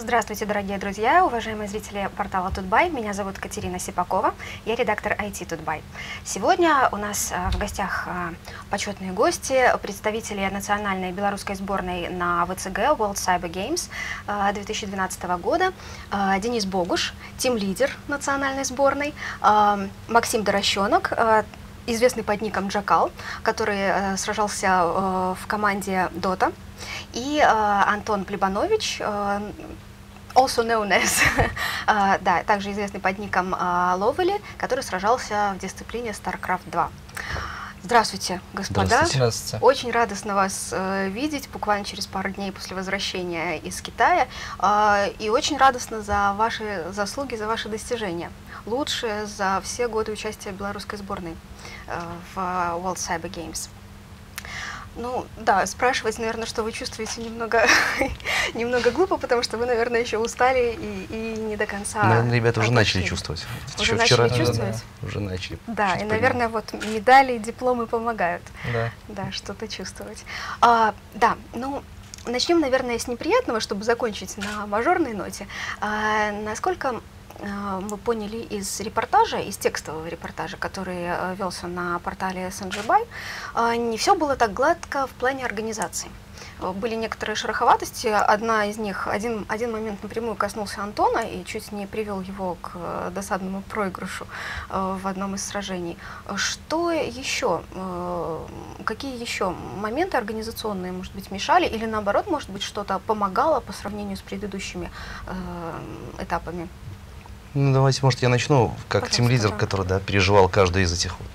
Здравствуйте, дорогие друзья, уважаемые зрители портала Тутбай. Меня зовут Катерина Сипакова, я редактор IT Тутбай. Сегодня у нас в гостях почетные гости, представители национальной белорусской сборной на ВЦГ World Cyber Games 2012 года, Денис Богуш, тим-лидер национальной сборной, Максим Дорощенок, известный под ником Джакал, который сражался в команде Dota, и Антон Плебанович, also known as, да, также известный под ником LoWeLy, который сражался в дисциплине StarCraft 2. Здравствуйте, господа. Здравствуйте. Очень радостно вас видеть, буквально через пару дней после возвращения из Китая. И очень радостно за ваши заслуги, за ваши достижения. Лучшие за все годы участия белорусской сборной в World Cyber Games. Ну, да, спрашивать, наверное, что вы чувствуете, немного глупо, потому что вы, наверное, еще устали и не до конца... Наверное, ребята уже начали чувствовать. Уже начали чувствовать? Уже начали. Да, и, наверное, вот медали и дипломы помогают. Да. Да, что-то чувствовать. Да, ну... Начнем, наверное, с неприятного, чтобы закончить на мажорной ноте. Насколько мы поняли из репортажа, из текстового репортажа, который велся на портале Санджибай, не все было так гладко в плане организации. Были некоторые шероховатости, одна из них, один момент напрямую коснулся Антона и чуть не привел его к досадному проигрышу в одном из сражений. Что еще, какие еще моменты организационные, может быть, мешали или наоборот, может быть, что-то помогало по сравнению с предыдущими этапами? Ну, давайте, может, я начну, как тим-лидер, который, да, переживал каждый из этих вот.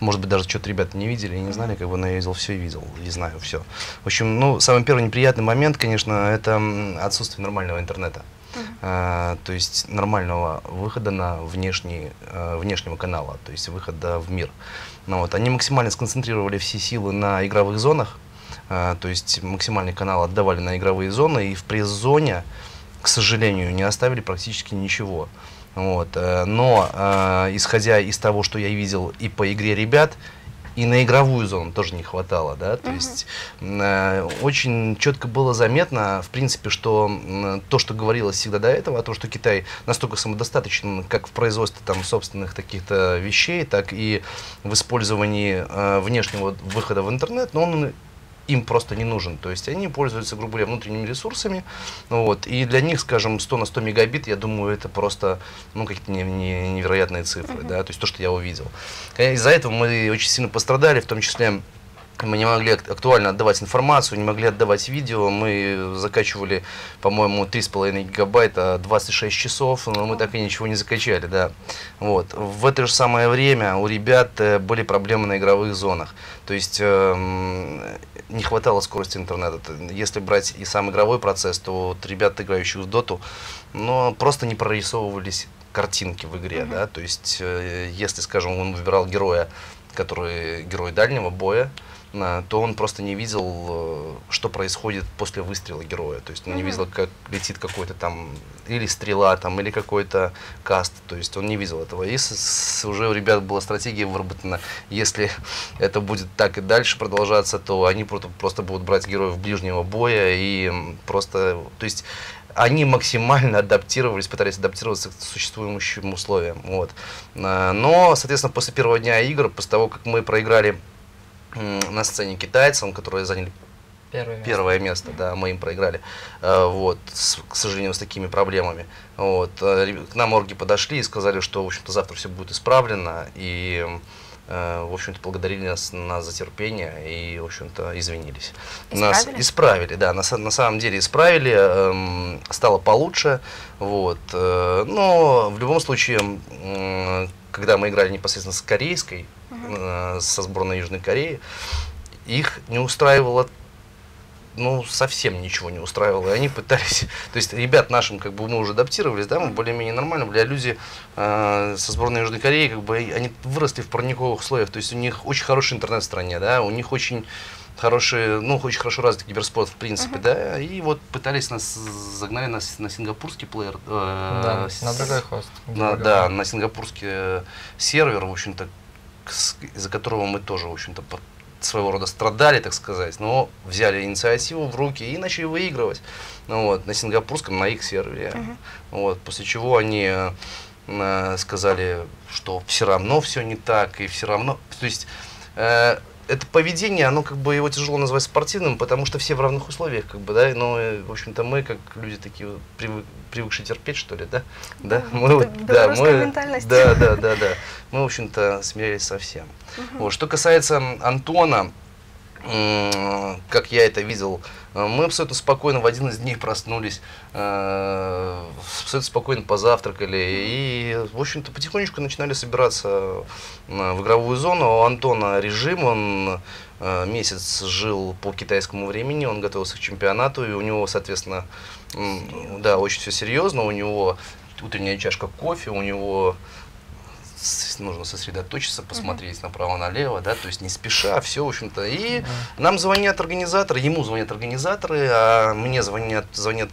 Может быть, даже что-то ребята не видели и не знали, как бы, но я видел все и видел, и знаю все. В общем, ну, самый первый неприятный момент, конечно, это отсутствие нормального интернета. То есть нормального выхода на внешнего канала, то есть выхода в мир. Ну, вот, они максимально сконцентрировали все силы на игровых зонах, то есть максимальный канал отдавали на игровые зоны, и в пресс-зоне, к сожалению, не оставили практически ничего. Вот. Но, исходя из того, что я видел и по игре ребят, и на игровую зону тоже не хватало, да, то есть очень четко было заметно, в принципе, что то, что говорилось всегда до этого, о том, что Китай настолько самодостаточен как в производстве там собственных таких-то вещей, так и в использовании внешнего выхода в интернет, но он им просто не нужен, то есть они пользуются, грубо говоря, внутренними ресурсами, вот, и для них, скажем, 100 на 100 мегабит, я думаю, это просто, ну, какие-то невероятные цифры, да, то есть то, что я увидел. Из-за этого мы очень сильно пострадали, в том числе мы не могли актуально отдавать информацию, не могли отдавать видео, мы закачивали, по-моему, 3,5 гигабайта 26 часов, но мы так и ничего не закачали, да. Вот. В это же самое время у ребят были проблемы на игровых зонах, то есть не хватало скорости интернета. Если брать и сам игровой процесс, то вот ребята, играющие в доту, но просто не прорисовывались картинки в игре, да, то есть если, скажем, он выбирал героя, который герой дальнего боя, то он просто не видел, что происходит после выстрела героя. То есть он не видел, как летит какой-то там или стрела, там, или какой-то каст. То есть он не видел этого. И уже у ребят была стратегия выработана. Если это будет так и дальше продолжаться, то они просто будут брать героев ближнего боя и просто... То есть они максимально адаптировались, пытались адаптироваться к существующим условиям. Вот. Но, соответственно, после первого дня игр, после того, как мы проиграли на сцене китайцам, которые заняли первое место, да, мы им проиграли, вот, к сожалению, с такими проблемами. Вот, к нам орги подошли и сказали, что, в общем-то, завтра все будет исправлено, и, в общем-то, благодарили нас за терпение и, в общем-то, извинились. Исправили? Нас исправили, да, на самом деле исправили, стало получше, вот, но в любом случае, когда мы играли непосредственно с корейской, со сборной Южной Кореи, их не устраивало, ну, совсем ничего не устраивало, и они пытались, то есть ребят нашим, как бы, мы уже адаптировались, да, мы более-менее нормально, бля, люди со сборной Южной Кореи, как бы, они выросли в парниковых слоях, то есть у них очень хороший интернет в стране, да, у них очень хорошие, ну, очень хорошо развит киберспорт, в принципе, да, и вот пытались нас, загнали нас на сингапурский плеер, да, на другой хост, да, на сингапурский сервер, в общем-то, из-за которого мы тоже, в общем-то, своего рода страдали, так сказать, но взяли инициативу в руки и начали выигрывать, ну, вот, на сингапурском, на их сервере. Вот, после чего они сказали, что все равно все не так, и все равно, то есть это поведение, оно как бы его тяжело назвать спортивным, потому что все в равных условиях, как бы, да, но, в общем-то, мы, как люди такие, привыкшие терпеть, что ли, да? Да, мы, мы, в общем-то, смирились со всем. Вот. Что касается Антона, как я это видел, мы абсолютно спокойно в один из дней проснулись, абсолютно спокойно позавтракали и, в общем-то, потихонечку начинали собираться в игровую зону. У Антона режим, он месяц жил по китайскому времени, он готовился к чемпионату, и у него, соответственно, да, очень все серьезно, у него утренняя чашка кофе, у него... нужно сосредоточиться, посмотреть направо-налево, да, то есть не спеша, все, в общем-то. И нам звонят организаторы, ему звонят организаторы, а мне звонят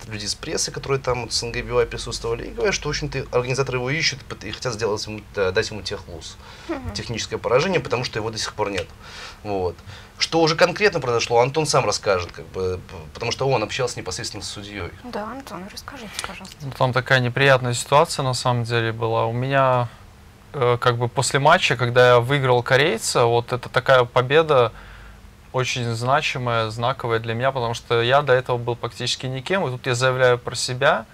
люди из прессы, которые там вот, с СНГ-БИ присутствовали, и говорят, что, в общем-то, организаторы его ищут и хотят сделать ему, дать ему техлуз, техническое поражение, потому что его до сих пор нет. Вот. Что уже конкретно произошло, Антон сам расскажет, как бы, потому что он общался непосредственно с судьей. Да, Антон, расскажите, пожалуйста. Ну, там такая неприятная ситуация, на самом деле, была. У меня... как бы после матча, когда я выиграл корейца, вот это такая победа очень значимая, знаковая для меня, потому что я до этого был практически никем, и тут я заявляю про себя,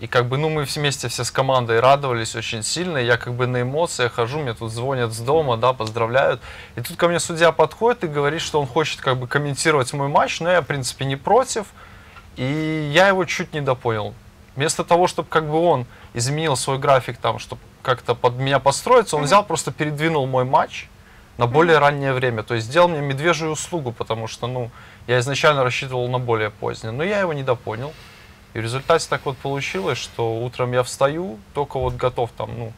и как бы, ну, мы вместе все с командой радовались очень сильно, я как бы на эмоциях хожу, мне тут звонят с дома, да, поздравляют, и тут ко мне судья подходит и говорит, что он хочет как бы комментировать мой матч, но я, в принципе, не против, и я его чуть не допонял. Вместо того, чтобы как бы он изменил свой график, там, чтобы как-то под меня подстроиться, он взял, просто передвинул мой матч на более раннее время. То есть сделал мне медвежью услугу, потому что, ну, я изначально рассчитывал на более позднее. Но я его недопонял. И в результате так вот получилось, что утром я встаю, только вот готов там, ну,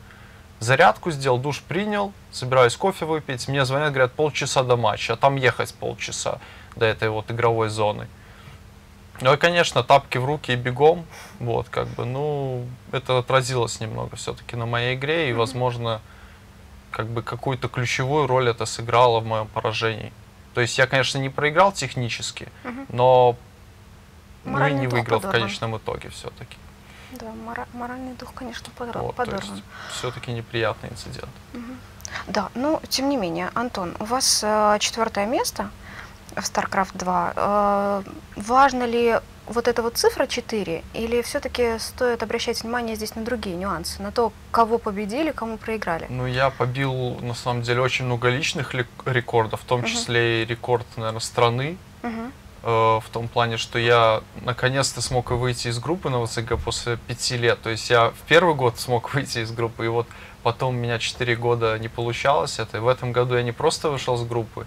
зарядку сделал, душ принял, собираюсь кофе выпить. Мне звонят, говорят, полчаса до матча, а там ехать полчаса до этой вот игровой зоны. Ну и, конечно, тапки в руки и бегом, вот, как бы, ну, это отразилось немного все-таки на моей игре, и, возможно, как бы какую-то ключевую роль это сыграло в моем поражении. То есть я, конечно, не проиграл технически, но ну, и не выиграл в конечном итоге все-таки. Да, моральный дух, конечно, подорван. Вот, все-таки неприятный инцидент. Да, но, тем не менее, Антон, у вас 4-е место в StarCraft 2. Важна ли вот эта вот цифра 4, или все-таки стоит обращать внимание здесь на другие нюансы, на то, кого победили, кому проиграли? Ну, я побил, на самом деле, очень много личных рекордов, в том числе и рекорд, наверное, страны, в том плане, что я наконец-то смог выйти из группы на ВЦГ после 5 лет. То есть я в первый год смог выйти из группы, и вот потом у меня 4 года не получалось это. И в этом году я не просто вышел с группы,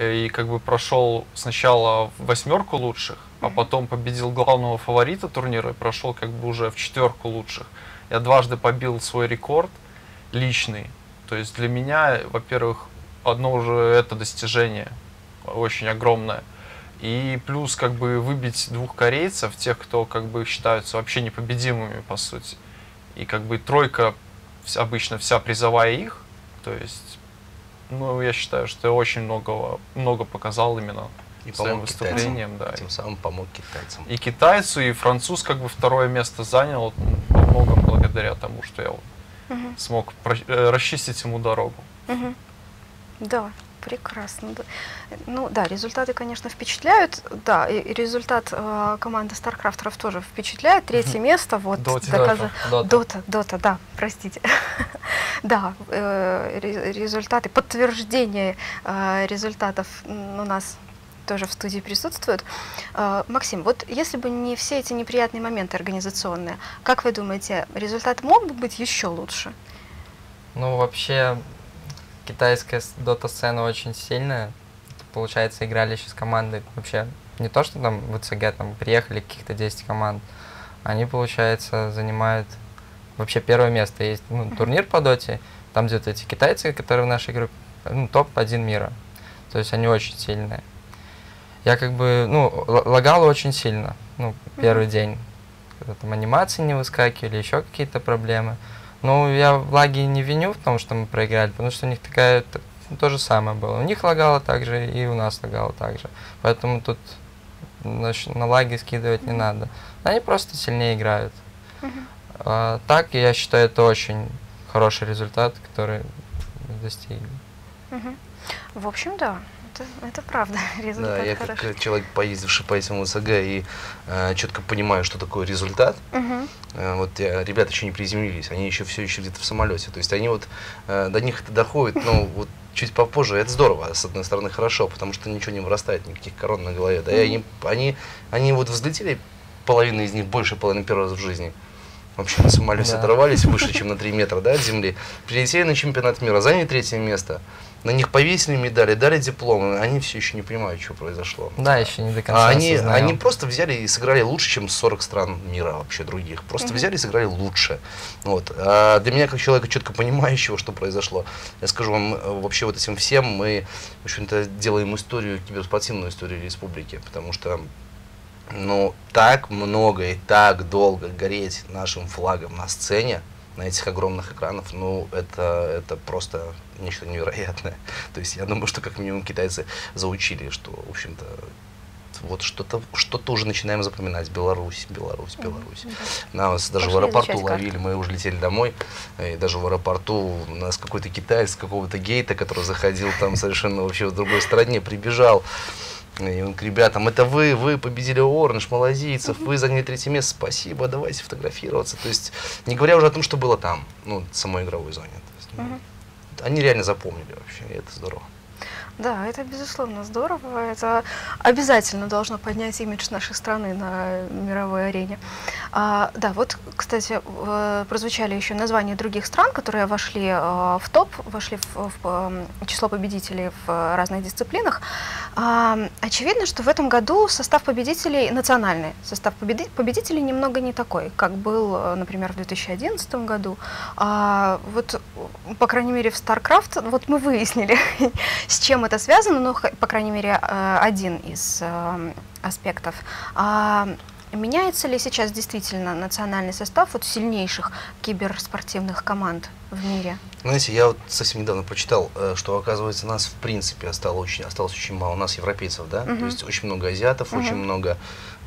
и как бы прошел сначала в 8-ку лучших, а потом победил главного фаворита турнира и прошел как бы уже в 4-ку лучших. Я дважды побил свой рекорд личный. То есть для меня, во-первых, одно уже это достижение очень огромное. И плюс как бы выбить 2 корейцев, тех, кто как бы считаются вообще непобедимыми по сути. И как бы 3-ка обычно вся призовая их, то есть... Ну, я считаю, что я очень много показал именно и своим выступлением. Да, тем самым помог китайцам. И китайцу, и француз как бы 2-е место занял, во многом благодаря тому, что я смог расчистить ему дорогу. Да, прекрасно. Ну да, результаты, конечно, впечатляют. Да, и результат команды StarCrafters тоже впечатляет. 3-е место, вот, Дота, да, простите. Да, результаты, подтверждение результатов у нас тоже в студии присутствуют. Максим, вот если бы не все эти неприятные моменты организационные, как вы думаете, результат мог бы быть еще лучше? Ну, вообще, китайская дота-сцена очень сильная. Получается, играли еще с командой. Вообще, не то, что там в ЦГ там приехали каких-то 10 команд, они, получается, занимают... Вообще 1-е место. Есть, ну, турнир по доте, там где-то эти китайцы, которые в нашей группе, ну, топ-1 мира. То есть они очень сильные. Я как бы, ну, лагал очень сильно, ну, первый день. Когда там анимации не выскакивали, еще какие-то проблемы. Ну, я в лаге не виню в том, что мы проиграли, потому что у них такая то же самое было. У них лагало также, и у нас лагало также. Поэтому тут на лаги скидывать не надо. Они просто сильнее играют. Так, я считаю, это очень хороший результат, который достигли. В общем, да. Это правда, результат да, я хороший. Как человек, поездивший по этим ОСГ, и четко понимаю, что такое результат. Вот ребята еще не приземлились, они еще все еще где-то в самолете. То есть они вот, до них это доходит, но вот чуть попозже, это здорово, с одной стороны хорошо, потому что ничего не вырастает, никаких корон на голове. Да, и они вот взлетели, половина из них, больше половины первого раза в жизни. Вообще на самолете оторвались выше, чем на 3 метра от земли. Прилетели на чемпионат мира, заняли 3-е место. На них повесили медали, дали дипломы, они все еще не понимают, что произошло. Да, еще не до конца. Они просто взяли и сыграли лучше, чем 40 стран мира вообще других. Просто взяли и сыграли лучше. Вот. А для меня, как человека, четко понимающего, что произошло, я скажу вам, вообще вот этим всем мы, в общем-то, делаем историю, киберспортивную историю республики, потому что ну, так много и так долго гореть нашим флагом на сцене, на этих огромных экранах, ну, это просто нечто невероятное. То есть я думаю, что как минимум китайцы заучили, что, в общем-то, вот что-то уже начинаем запоминать. Беларусь, Беларусь, Беларусь. Нас даже в аэропорту ловили, мы уже летели домой, и даже в аэропорту у нас какой-то китаец с какого-то гейта, который заходил там совершенно вообще в другой стране, прибежал. И он к ребятам: это вы победили Orange, малазийцев, вы заняли 3-е место, спасибо, давайте фотографироваться. То есть, не говоря уже о том, что было там, ну, в самой игровой зоне. То есть, они реально запомнили вообще, и это здорово. Да, это безусловно здорово, это обязательно должно поднять имидж нашей страны на мировой арене. Да, вот, кстати, прозвучали еще названия других стран, которые вошли в топ, вошли в число победителей в разных дисциплинах. Очевидно, что в этом году состав победителей, национальный состав победителей немного не такой, как был, например, в 2011 году. Вот, по крайней мере, в StarCraft, вот мы выяснили, с чем это связано, но, по крайней мере, один из аспектов. Меняется ли сейчас действительно национальный состав вот сильнейших киберспортивных команд в мире? Знаете, я вот совсем недавно прочитал, что, оказывается, нас в принципе осталось очень мало. У нас европейцев, да? То есть очень много азиатов, очень много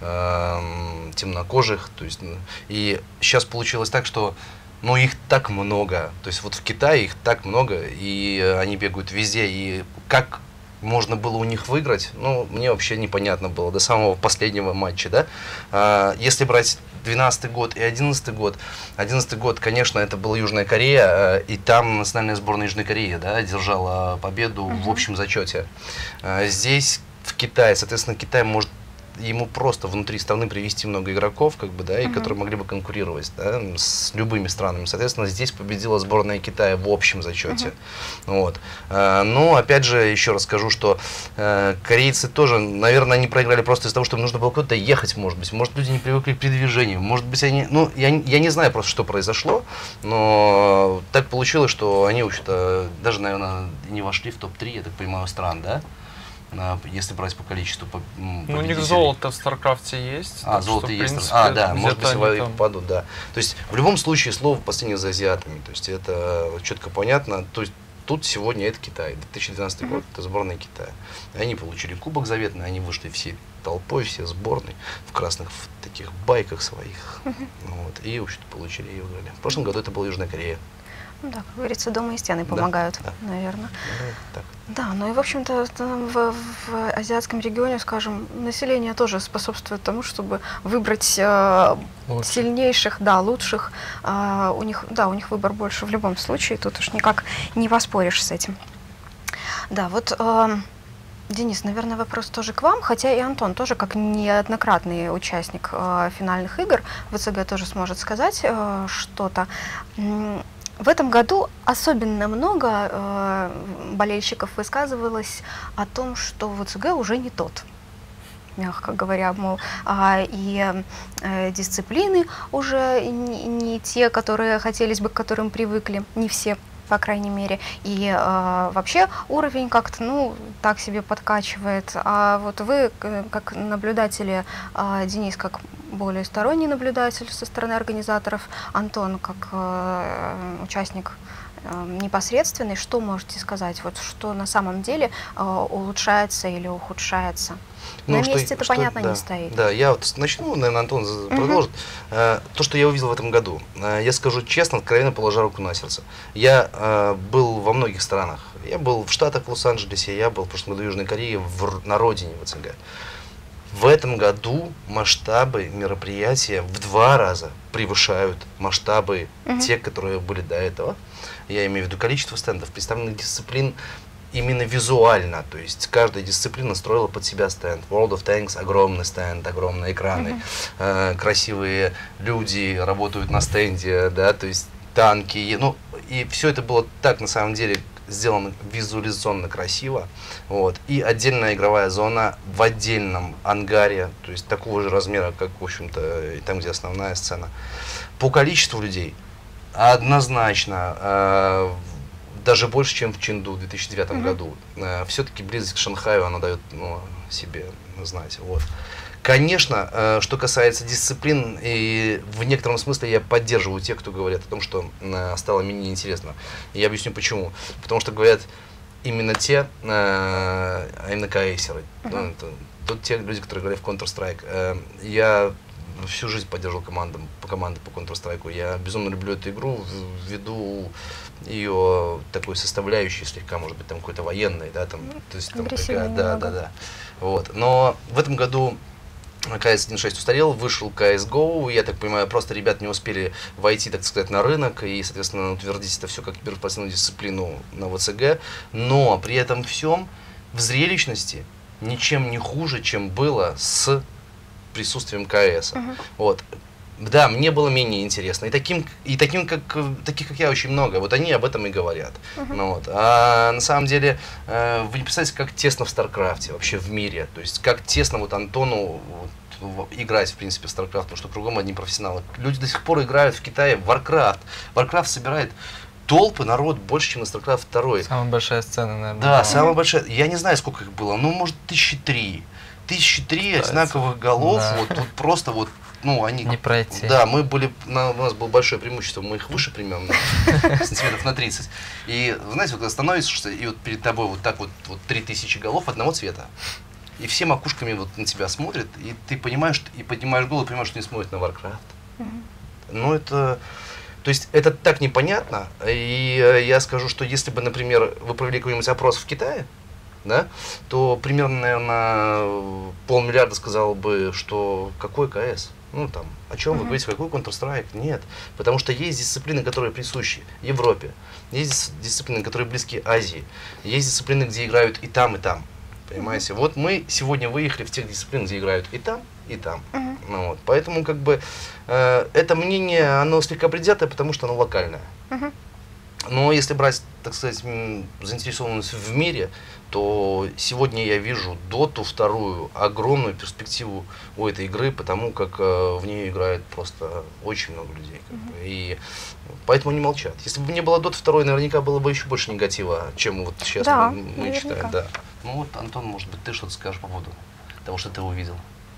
темнокожих. То есть, и сейчас получилось так, что но их так много, то есть вот в Китае их так много, и они бегают везде, и как можно было у них выиграть, ну, мне вообще непонятно было до самого последнего матча, да. Если брать 2012 год и 2011 год, 2011 год, конечно, это была Южная Корея, и там национальная сборная Южной Кореи, да, одержала победу в общем зачете. Здесь, в Китае, соответственно, Китай может ему просто внутри страны привести много игроков, как бы, да, и которые могли бы конкурировать, да, с любыми странами. Соответственно, здесь победила сборная Китая в общем зачете. Вот. Но, опять же, еще раз скажу, что корейцы тоже, наверное, они проиграли просто из-за того, что им нужно было куда-то ехать, может быть. Может, люди не привыкли к передвижению, может быть, они... Ну, я не знаю просто, что произошло, но так получилось, что они, в общем-то, даже, наверное, не вошли в топ-3, я так понимаю, стран, да? Если брать по количеству победителей. Ну, у них золото в Старкрафте есть. Золото что, есть. Принципе, да, может быть, падут, да. То есть, в любом случае, слово последнее за азиатами. То есть, это четко понятно. То есть, тут сегодня это Китай. 2012 год, это сборная Китая. Они получили кубок заветный, они вышли всей толпой, все сборные, в красных в таких байках своих. Вот, и, в общем-то, получили и выиграли. В прошлом году это была Южная Корея. Ну да, как говорится, дома и стены помогают, да, наверное. Да, да, ну и, в общем-то, в азиатском регионе, скажем, население тоже способствует тому, чтобы выбрать сильнейших, да, лучших. У них выбор больше в любом случае, тут уж никак не поспоришь с этим. Да, вот... Денис, наверное, вопрос тоже к вам, хотя и Антон тоже, как неоднократный участник финальных игр, ВЦГ тоже сможет сказать что-то. В этом году особенно много болельщиков высказывалось о том, что ВЦГ уже не тот, мягко говоря, мол, и дисциплины уже не те, которые хотелось бы, к которым привыкли, не все, по крайней мере, и вообще уровень как-то, ну, так себе подкачивает. А вот вы, как наблюдатели, Денис, как более сторонний наблюдатель со стороны организаторов, Антон, как участник непосредственный, что можете сказать, вот что на самом деле улучшается или ухудшается? Ну, на месте это понятно да, не стоит. Да, я вот начну, наверное, Антон продолжит. То, что я увидел в этом году, я скажу честно, откровенно положа руку на сердце. Я был во многих странах. Я был в Штатах, в Лос-Анджелесе, я был в прошлом году в Южной Корее, на родине ВЦГ. В этом году масштабы мероприятия в 2 раза превышают масштабы тех, которые были до этого. Я имею в виду количество стендов, представленных дисциплин именно визуально. То есть каждая дисциплина строила под себя стенд. World of Tanks – огромный стенд, огромные экраны, красивые люди работают на стенде, да, то есть танки. Ну, и все это было так, на самом деле, сделано визуализационно красиво. Вот. И отдельная игровая зона в отдельном ангаре, то есть такого же размера, как, в общем-то, и там, где основная сцена. По количеству людей однозначно даже больше, чем в Чэнду в 2009 году. Все-таки близость к Шанхаю она дает, ну, себе знать. Вот. Конечно, что касается дисциплин, и в некотором смысле я поддерживаю тех, кто говорят о том, что стало менее интересно. Я объясню почему. Потому что говорят именно те, а именно каэсеры, те люди, которые играли в Counter-Strike. Я всю жизнь поддерживал команду по Counter-Strike. Я безумно люблю эту игру, ввиду ее такой составляющей слегка, может быть, там какой-то военной, да, там, то есть там такая, да. Вот. Но в этом году CS 1.6 устарел, вышел CS GO, я так понимаю, просто ребят не успели войти, так сказать, на рынок и, соответственно, утвердить это все как первостепенную дисциплину на ВЦГ, но при этом всем в зрелищности ничем не хуже, чем было с присутствием CS. Вот. Да, мне было менее интересно. И таких, как я, очень много. Вот они об этом и говорят. Ну, вот. А на самом деле, вы не представляете, как тесно в StarCraft вообще в мире. То есть, как тесно вот Антону вот играть, в принципе, в StarCraft, потому что кругом одни профессионалы. Люди до сих пор играют в Китае в WarCraft. WarCraft собирает толпы народ больше, чем на StarCraft 2. Самая большая сцена, наверное. Да, была. Самая большая. Я не знаю, сколько их было. Ну, может, 3 тысячи. 3 одинаковых голов. Да. Вот тут просто вот. Ну, они, не пройти. Да, мы были, у нас было большое преимущество, мы их выше примерно, сантиметров на 30. И, знаете, вот когда становишься, и вот перед тобой вот так вот, 3000 голов одного цвета. И все макушками вот на тебя смотрят, и ты понимаешь, и поднимаешь голову, и понимаешь, что не смотрят на Warcraft. Ну, это... То есть, это так непонятно. И я скажу, что если бы, например, вы провели какой-нибудь опрос в Китае, да, то примерно, наверное, 500 миллиарда сказал бы, что какой КС? Ну, там, о чем вы говорите, какой Counter-Strike? Нет. Потому что есть дисциплины, которые присущи Европе, есть дисциплины, которые близки Азии, есть дисциплины, где играют и там, и там. Понимаете? Вот мы сегодня выехали в тех дисциплинах, где играют и там, и там. Ну, вот. Поэтому, как бы, это мнение, оно слегка предвзятое, потому что оно локальное. Но если брать, так сказать, заинтересованность в мире, то сегодня я вижу Доту 2, огромную перспективу у этой игры, потому как в нее играет просто очень много людей. И поэтому они молчат. Если бы не было Дота 2, наверняка было бы еще больше негатива, чем вот сейчас да, мы читаем. Да. Ну вот, Антон, может быть, ты что-то скажешь по поводу того, что ты увидел.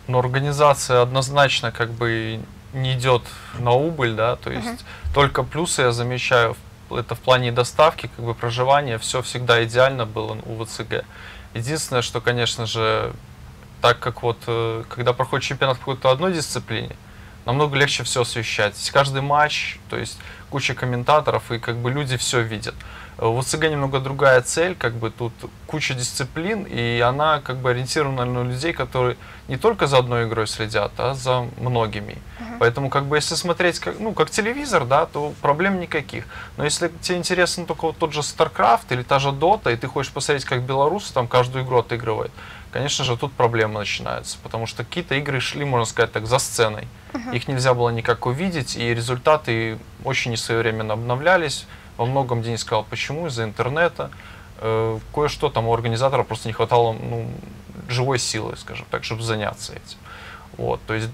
Но организация однозначно как бы не идет на убыль, да, то есть только плюсы я замечаю. Это в плане доставки, как бы проживания, все всегда идеально было у ВЦГ. Единственное, что, конечно же, так как вот, когда проходит чемпионат в какой-то одной дисциплине, намного легче все освещать. Каждый матч, то есть куча комментаторов, и как бы люди все видят. У ВЦГ немного другая цель, как бы тут куча дисциплин, и она как бы ориентирована на людей, которые не только за одной игрой следят, а за многими. Поэтому, как бы, если смотреть как, ну, как телевизор, да, то проблем никаких. Но если тебе интересен только вот тот же StarCraft или та же Dota, и ты хочешь посмотреть, как белорусы там каждую игру отыгрывают, конечно же, тут проблемы начинаются, потому что какие-то игры шли, можно сказать так, за сценой. Их нельзя было никак увидеть, и результаты очень несвоевременно обновлялись. Во многом Денис сказал, почему, из-за интернета. Кое-что там у организатора просто не хватало, ну, живой силы, скажем так, чтобы заняться этим. Вот, то есть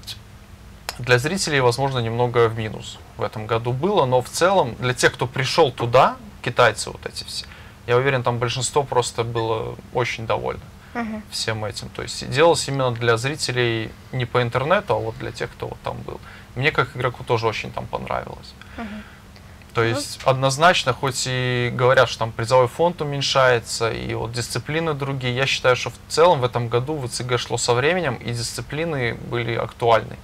для зрителей, возможно, немного в минус в этом году было, но в целом для тех, кто пришел туда, китайцы вот эти все, я уверен, там большинство просто было очень довольно всем этим. То есть делалось именно для зрителей не по интернету, а вот для тех, кто вот там был. Мне как игроку тоже очень там понравилось. То есть однозначно, хоть и говорят, что там призовой фонд уменьшается, и вот дисциплины другие, я считаю, что в целом в этом году ВЦГ шло со временем, и дисциплины были актуальны.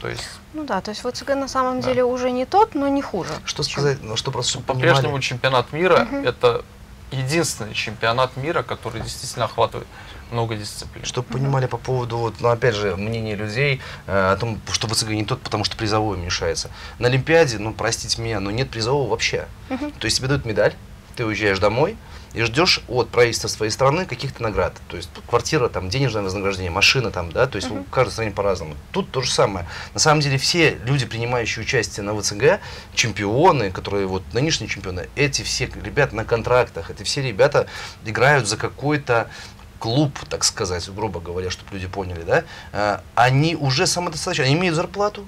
То есть, ну да, то есть ВЦГ на самом деле уже не тот, но не хуже. Что сказать, ну, что просто по-прежнему чемпионат мира это единственный чемпионат мира, который действительно охватывает много дисциплин. Чтобы понимали по поводу, вот, ну, опять же, мнения людей о том, что ВЦГ не тот, потому что призовой уменьшается. На Олимпиаде, ну, простите меня, но нет призового вообще. То есть тебе дают медаль, ты уезжаешь домой и ждешь от правительства своей страны каких-то наград. То есть квартира, там, денежное вознаграждение, машина, там, да, то есть в каждой стране по-разному. Тут то же самое. На самом деле все люди, принимающие участие на ВЦГ, чемпионы, которые вот нынешние чемпионы, эти все ребята на контрактах, эти все ребята играют за какой-то клуб, так сказать, грубо говоря, чтобы люди поняли, да, они уже самодостаточны, они имеют зарплату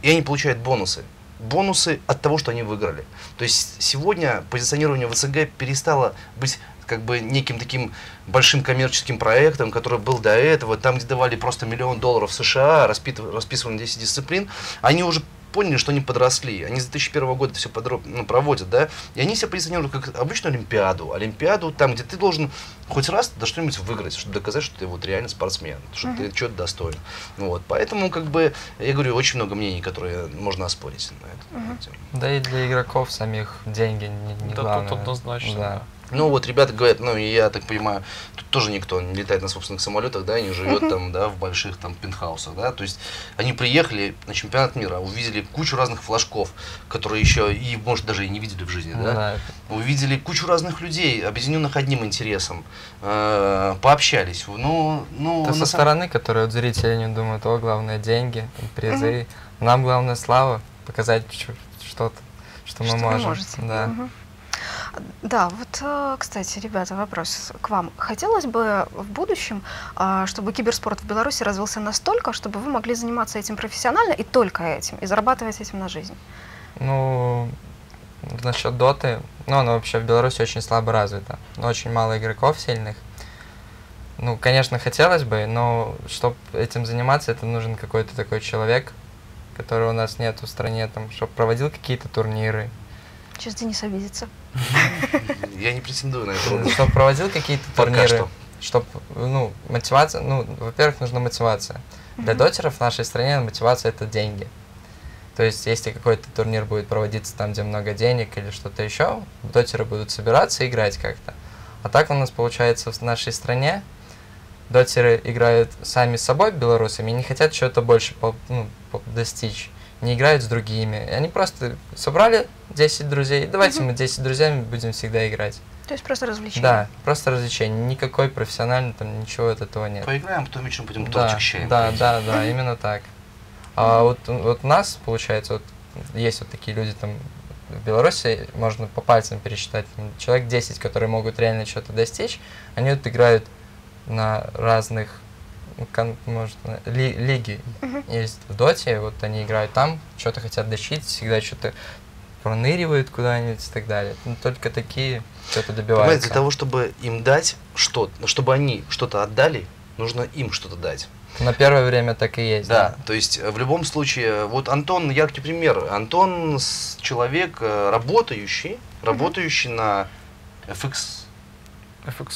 и они получают бонусы. Бонусы от того, что они выиграли. То есть сегодня позиционирование ВЦГ перестало быть как бы неким таким большим коммерческим проектом, который был до этого, там, где давали просто $1 миллион США, расписывали на 10 дисциплин, они уже поняли, что они подросли. Они с 2001 года все подробно проводят, да, и они себя позиционируют как обычную Олимпиаду. Олимпиаду там, где ты должен хоть раз да что-нибудь выиграть, чтобы доказать, что ты вот реально спортсмен, что ты что-то достоин. Вот. Поэтому, как бы, я говорю, очень много мнений, которые можно оспорить на эту тему. Да и для игроков самих деньги не главное. Тут однозначно, да. Ну вот ребята говорят, ну я так понимаю, тут тоже никто не летает на собственных самолетах, да, и не живет там, да, в больших там пентхаусах, да, то есть они приехали на чемпионат мира, увидели кучу разных флажков, которые еще, и может даже и не видели в жизни, да, увидели кучу разных людей, объединенных одним интересом, пообщались, ну со стороны, которые зрители не думают, о, главное деньги, призы, нам главное слава, показать что-то, что мы можем, да. Да, вот, кстати, ребята, вопрос к вам. Хотелось бы в будущем, чтобы киберспорт в Беларуси развился настолько, чтобы вы могли заниматься этим профессионально и только этим, и зарабатывать этим на жизнь? Ну, насчет доты, ну, она вообще в Беларуси очень слабо развита, но очень мало игроков сильных. Ну, конечно, хотелось бы, но чтобы этим заниматься, это нужен какой-то такой человек, которого у нас нет в стране, там, чтобы проводил какие-то турниры. Сейчас Денис обидится. Я не претендую на это. Чтобы проводил какие-то турниры, чтобы, ну, мотивация, ну, во-первых, нужна мотивация. Для дотеров в нашей стране мотивация – это деньги. То есть, если какой-то турнир будет проводиться там, где много денег или что-то еще, дотеры будут собираться и играть как-то. А так у нас получается в нашей стране дотеры играют сами с собой, белорусами, и не хотят чего-то больше достичь. Не играют с другими. Они просто собрали 10 друзей. Давайте мы 10 друзьями будем всегда играть. То есть просто развлечение. Да, просто развлечение. Никакой профессиональный, там ничего от этого нет. Поиграем, потом еще будем толчек чаем. Да, да, да, именно так. А вот у нас, получается, вот есть вот такие люди там в Беларуси, можно по пальцам пересчитать, человек 10, которые могут реально что-то достичь, они вот играют на разных, может, лиги есть в доте, вот они играют там, что-то хотят дочить, всегда что-то проныривают куда-нибудь и так далее. Но только такие что-то добиваются. Понимаете, для того, чтобы им дать что-то, чтобы они что-то отдали, нужно им что-то дать. На первое время так и есть. Да, да, то есть в любом случае, вот Антон яркий пример. Антон человек работающий на FX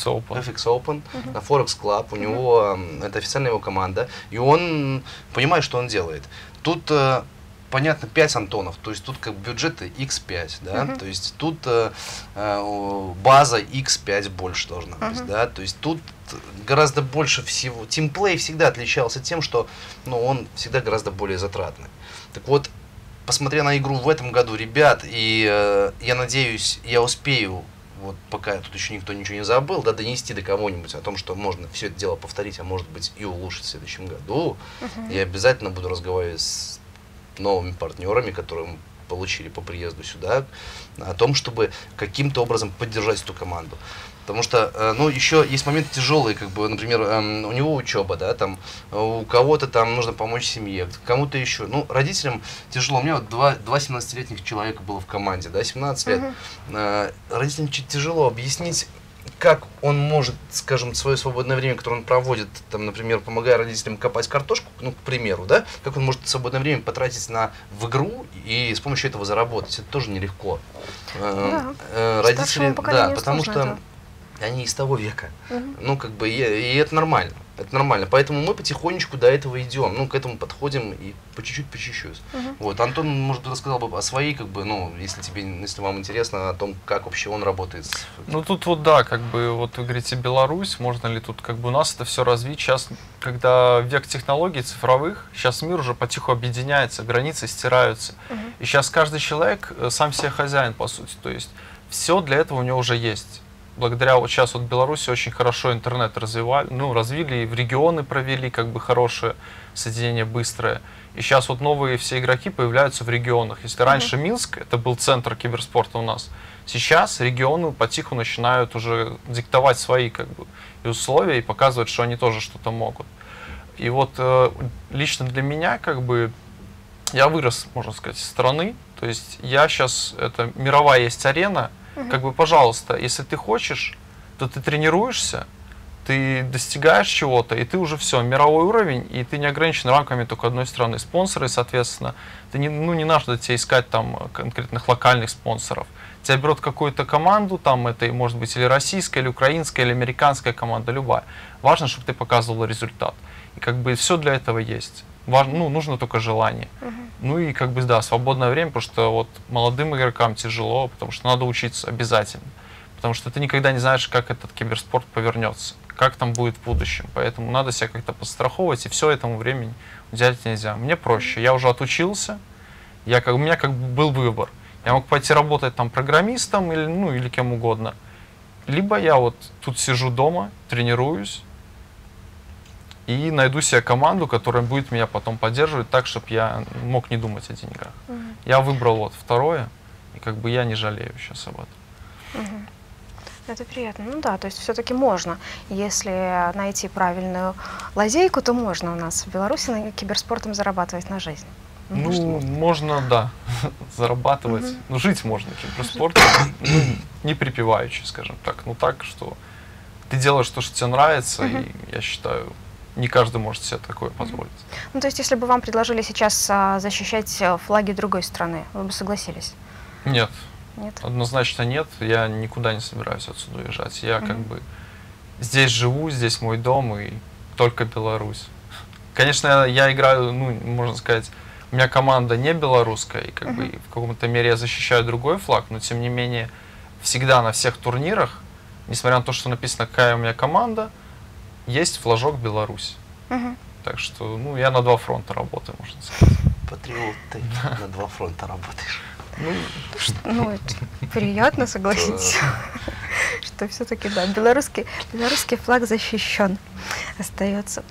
Open, на Forex Club, у него, это официальная его команда, и он понимает, что он делает. Тут, понятно, 5 Антонов, то есть тут как бюджеты x5, да, то есть тут база x5 больше должна быть, да, то есть тут гораздо больше всего. Тимплей всегда отличался тем, что, ну, он всегда гораздо более затратный. Так вот, посмотря на игру в этом году, ребят, и я надеюсь, я успею, вот пока тут еще никто ничего не забыл, да, донести до кого-нибудь о том, что можно все это дело повторить, а может быть и улучшить в следующем году. Я обязательно буду разговаривать с новыми партнерами, которые мы получили по приезду сюда, о том, чтобы каким-то образом поддержать эту команду. Потому что, ну, еще есть моменты тяжелые, как бы, например, у него учеба, да, там, у кого-то там нужно помочь семье, кому-то еще. Ну, родителям тяжело. У меня вот два 17-летних человека было в команде, да, 17 лет. Родителям тяжело объяснить как он может, скажем, свое свободное время, которое он проводит, там, например, помогая родителям копать картошку, ну, к примеру, да, как он может свободное время потратить в игру и с помощью этого заработать? Это тоже нелегко. Да. Родители, да, потому что это. Они из того века. Ну, как бы, и это нормально. Это нормально. Поэтому мы потихонечку до этого идем. Ну, к этому подходим и по чуть-чуть, по чуть-чуть. Вот. Антон, может, рассказал бы о своей, как бы, ну, если тебе, если вам интересно, о том, как вообще он работает. Ну, тут вот, да, как бы, вот вы говорите, Беларусь, можно ли тут, как бы, у нас это все развить? Сейчас, когда век технологий цифровых, сейчас мир уже потиху объединяется, границы стираются. И сейчас каждый человек сам себе хозяин, по сути. То есть все для этого у него уже есть. Благодаря вот сейчас вот Беларуси очень хорошо интернет развивали, ну, развили, и в регионы провели как бы хорошее соединение, быстрое. И сейчас вот новые все игроки появляются в регионах. Если раньше Минск, это был центр киберспорта у нас, сейчас регионы потиху начинают уже диктовать свои как бы и условия, и показывать, что они тоже что-то могут. И вот лично для меня как бы я вырос, можно сказать, из страны. То есть я сейчас, это мировая есть арена. Как бы, пожалуйста, если ты хочешь, то ты тренируешься, ты достигаешь чего-то, и ты уже все, мировой уровень, и ты не ограничен рамками только одной страны. Спонсоры, соответственно, ты не, ну, не надо тебе искать там конкретных локальных спонсоров. Тебя берут какую-то команду, там это может быть или российская, или украинская, или американская команда, любая. Важно, чтобы ты показывал результат. И как бы все для этого есть. Важно, ну, нужно только желание. Ну и как бы, да, свободное время, потому что вот молодым игрокам тяжело, потому что надо учиться обязательно. Потому что ты никогда не знаешь, как этот киберспорт повернется, как там будет в будущем. Поэтому надо себя как-то подстраховывать, и все этому времени взять нельзя. Мне проще, я уже отучился, я, у меня как бы был выбор. Я мог пойти работать там программистом или, ну, или кем угодно. Либо я вот тут сижу дома, тренируюсь, и найду себе команду, которая будет меня потом поддерживать так, чтобы я мог не думать о деньгах. Я выбрал вот второе, и как бы я не жалею сейчас об этом. Это приятно. Ну да, то есть все-таки можно. Если найти правильную лазейку, то можно у нас в Беларуси киберспортом зарабатывать на жизнь. Ну, можно, да, зарабатывать. Ну, жить можно киберспортом, ну, не припеваючи, скажем так. Ну так, что ты делаешь то, что тебе нравится, и я считаю... Не каждый может себе такое позволить. Ну, то есть, если бы вам предложили сейчас защищать флаги другой страны, вы бы согласились? Нет. Нет. Однозначно нет. Я никуда не собираюсь отсюда уезжать. Я как бы здесь живу, здесь мой дом и только Беларусь. Конечно, я играю, ну, можно сказать, у меня команда не белорусская, и как бы в каком-то мере я защищаю другой флаг, но тем не менее всегда на всех турнирах, несмотря на то, что написано, какая у меня команда, есть флажок Беларусь. Так что, ну, я на два фронта работаю, можно сказать. Патриот, ты на два фронта работаешь. Ну, приятно, согласитесь, что все-таки, да, белорусский флаг защищен остается.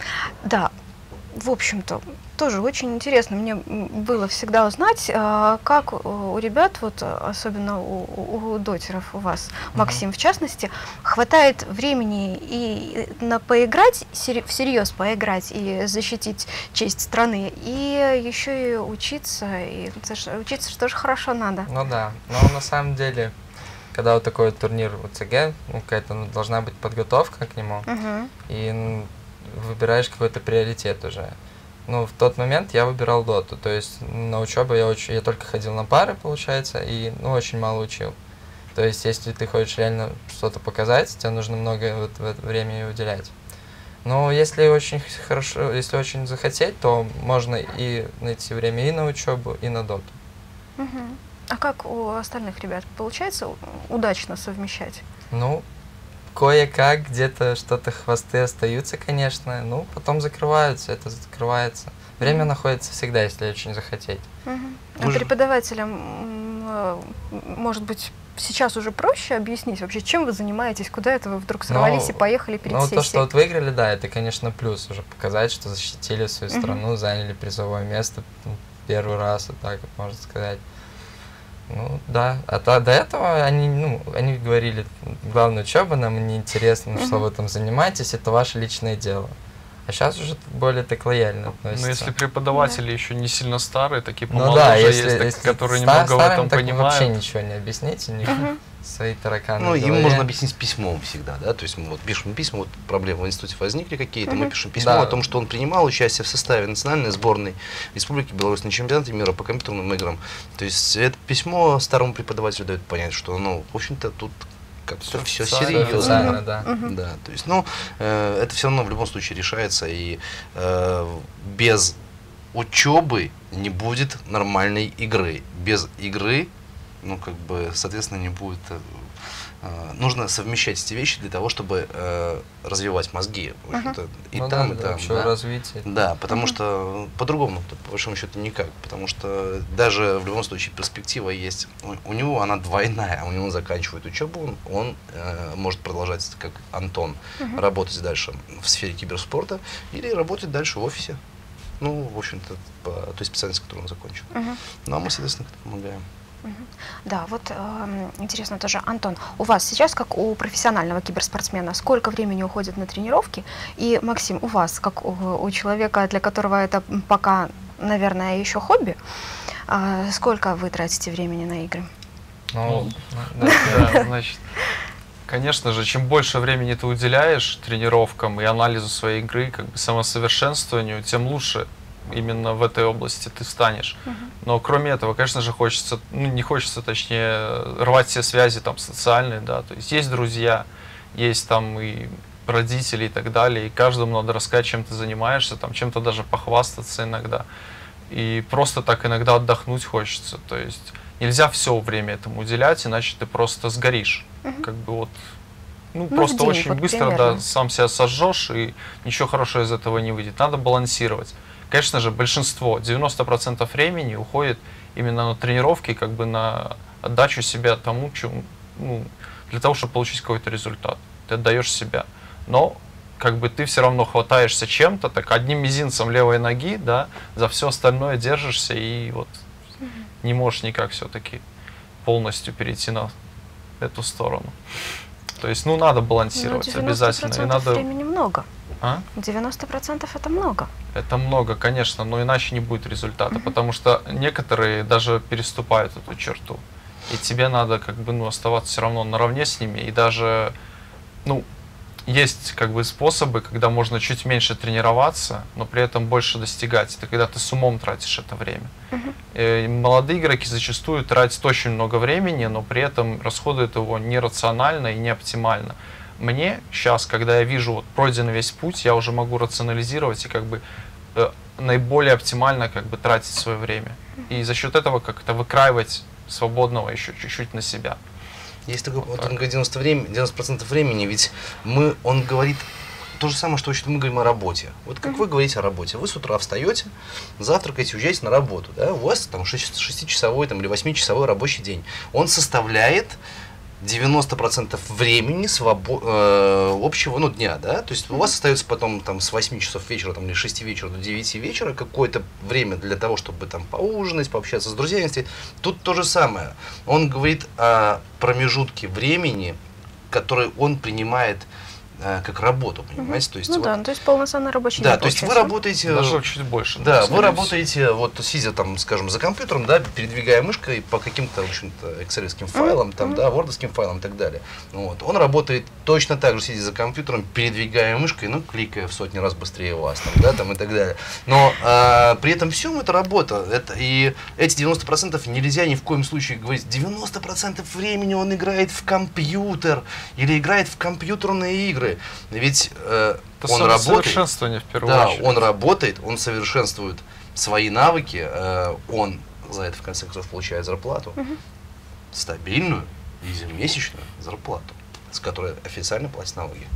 Да, в общем-то, тоже очень интересно мне было всегда узнать, как у ребят, вот особенно у дотеров у вас, Максим, в частности, хватает времени и на поиграть, всерьез поиграть и защитить честь страны, и еще и учиться, что же хорошо надо. Ну да, но на самом деле, когда вот такой вот турнир УЦГ, ну, какая-то должна быть подготовка к нему, и выбираешь какой-то приоритет уже. Ну, в тот момент я выбирал доту, то есть на учебу я только ходил на пары, получается, и, ну, очень мало учил. То есть, если ты хочешь реально что-то показать, тебе нужно много вот в это время уделять. Но если очень хорошо, если очень захотеть, то можно и найти время и на учебу, и на доту. А как у остальных ребят? Получается удачно совмещать? Ну, кое-как, где-то что-то хвосты остаются, конечно, ну, потом закрываются, это закрывается. Время находится всегда, если очень захотеть. А преподавателям, может быть, сейчас уже проще объяснить вообще, чем вы занимаетесь, куда это вы вдруг сорвались и поехали перед сессией? Ну, то, что вот выиграли, да, это, конечно, плюс уже показать, что защитили свою страну, заняли призовое место первый раз, вот так вот, можно сказать. Ну да, а до этого они, ну, они говорили, главное учеба, нам неинтересно, что вы там занимаетесь, это ваше личное дело. А сейчас уже более так лояльно относятся. Но если преподаватели еще не сильно старые, такие помоложе, ну, да, есть, которые немного в этом понимают. Вообще ничего не объясните. свои тараканы. Ну, им можно объяснить письмом всегда, да, то есть мы вот пишем письма, вот проблемы в институте возникли какие-то, мы пишем письмо о том, что он принимал участие в составе национальной сборной Республики Беларусь на чемпионате мира по компьютерным играм. То есть это письмо старому преподавателю дает понять, что, ну, в общем-то, тут как-то все серьезно. Да, то есть, ну, это все равно в любом случае решается, и без учебы не будет нормальной игры. Без игры, ну, как бы, соответственно, не будет. Нужно совмещать эти вещи для того, чтобы развивать мозги. В общем-то, и ну, там, да, и там. Да? Развитие. Да, потому что по-другому, по большому счету, никак. Потому что даже в любом случае перспектива есть. У него она двойная. У него заканчивает учебу, он может продолжать, как Антон, работать дальше в сфере киберспорта или работать дальше в офисе. Ну, в общем-то, по той специальности, которую он закончил. Ну, а мы, соответственно, помогаем. Да, вот интересно тоже, Антон, у вас сейчас, как у профессионального киберспортсмена, сколько времени уходит на тренировки? И, Максим, у вас, как у человека, для которого это пока, наверное, еще хобби, сколько вы тратите времени на игры? Ну, значит, конечно же, чем больше времени ты уделяешь тренировкам и анализу своей игры, как бы самосовершенствованию, тем лучше именно в этой области ты станешь. Но кроме этого, конечно же, хочется, ну, не хочется, точнее, рвать все связи там социальные, да, то есть есть друзья, есть там и родители и так далее, и каждому надо рассказать, чем ты занимаешься, там, чем-то даже похвастаться иногда, и просто так иногда отдохнуть хочется, то есть нельзя все время этому уделять, иначе ты просто сгоришь, как бы вот, ну просто очень быстро, да, сам себя сожжешь, и ничего хорошего из этого не выйдет, надо балансировать. Конечно же, большинство, 90% времени уходит именно на тренировки, как бы на отдачу себя тому, чему, ну, для того, чтобы получить какой-то результат. Ты отдаешь себя. Но как бы ты все равно хватаешься чем-то, так одним мизинцем левой ноги, да, за все остальное держишься и вот не можешь никак все-таки полностью перейти на эту сторону. То есть, ну, надо балансировать обязательно. И надо... Времени много. 90% это много. Это много, конечно, но иначе не будет результата, потому что некоторые даже переступают эту черту. И тебе надо как бы, ну, оставаться все равно наравне с ними. И даже, ну, есть как бы способы, когда можно чуть меньше тренироваться, но при этом больше достигать. Это когда ты с умом тратишь это время. Молодые игроки зачастую тратят очень много времени, но при этом расходуют его нерационально и неоптимально. Мне сейчас, когда я вижу вот пройденный весь путь, я уже могу рационализировать и как бы наиболее оптимально как бы тратить свое время. И за счет этого как-то выкраивать свободного еще чуть-чуть на себя. Есть такой вот он говорит 90% времени, ведь мы, он говорит то же самое, что мы говорим о работе. Вот как вы говорите о работе. Вы с утра встаете, завтракаете, уезжаете на работу. Да? У вас там 6-часовой там, или 8-часовой рабочий день. Он составляет 90% времени общего, ну, дня, да, то есть у вас остается потом там с 8 часов вечера там, или 6 вечера до 9 вечера какое-то время для того, чтобы там поужинать, пообщаться с друзьями. Тут то же самое. Он говорит о промежутке времени, который он принимает как работу, понимаете? То есть, ну вот, да, то есть полноценный рабочий день. Да, то есть вы работаете... Даже чуть больше. Да, вы работаете, вот сидя там, скажем, за компьютером, да, передвигая мышкой по каким-то, в общем-то, экселевским файлам, там, да, вордовским файлам и так далее. Вот. Он работает точно так же, сидя за компьютером, передвигая мышкой, ну, кликая в сотни раз быстрее вас, там, да, там и так далее. Но при этом всем это работа. Это, и эти 90% нельзя ни в коем случае говорить, 90% времени он играет в компьютер или играет в компьютерные игры. Ведь он работает, он работает, он совершенствует свои навыки, он за это в конце концов получает зарплату, стабильную ежемесячную зарплату, с которой официально платят налоги.